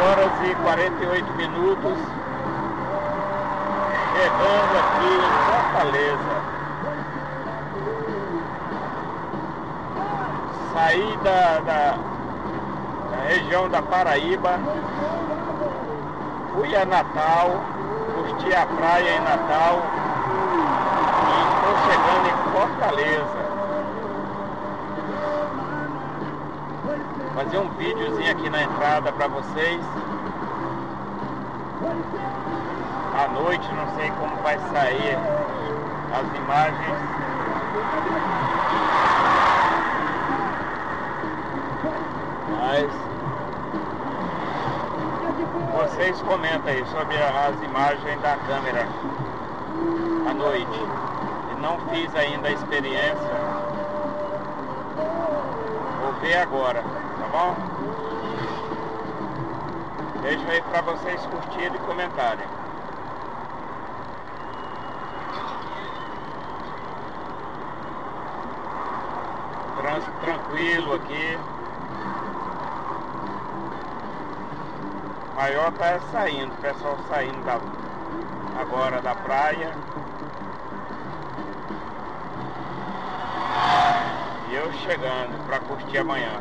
horas e 48 minutos, chegando aqui em Fortaleza. Saí da região da Paraíba, fui a Natal, curti a praia em Natal e estou chegando em Fortaleza. Fazer um videozinho aqui na entrada para vocês. À noite, não sei como vai sair as imagens. Mas vocês comentam aí sobre as imagens da câmera à noite. Eu não fiz ainda a experiência. Vou ver agora. Bom, deixo aí para vocês curtirem e comentarem. Trânsito tranquilo aqui. Maior tá saindo, o pessoal saindo agora da praia. E eu chegando para curtir amanhã.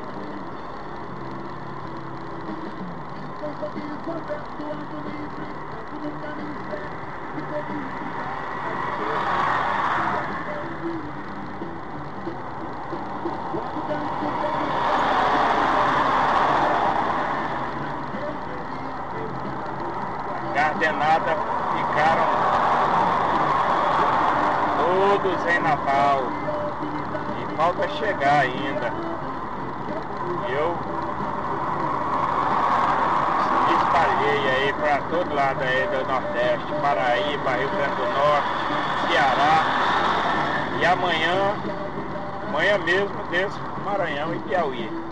Gardenada ficaram todos em Natal e falta chegar ainda. Aí para todo lado aí do Nordeste, Paraíba, Rio Grande do Norte, Ceará, e amanhã mesmo desço Maranhão e Piauí.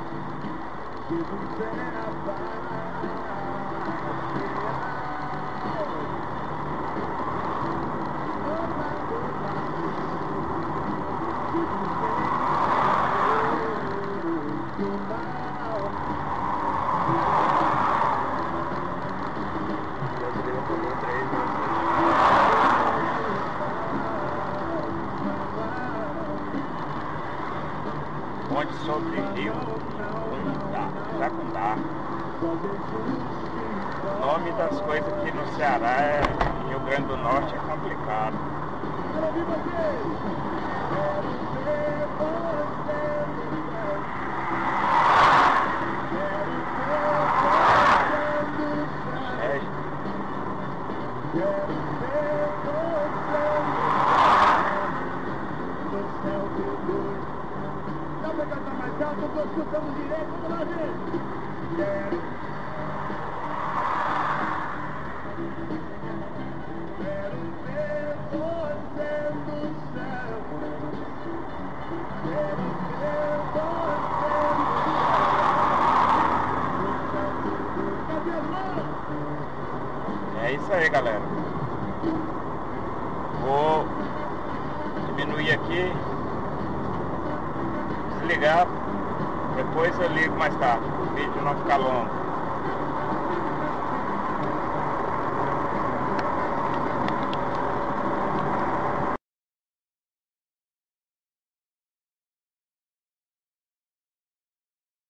Ponte sobre rio Tacundá. O nome das coisas aqui no Ceará e Rio Grande do Norte é complicado. É isso aí, galera. Vou diminuir aqui, desligar. Depois eu ligo mais tarde, o vídeo não ficar longo.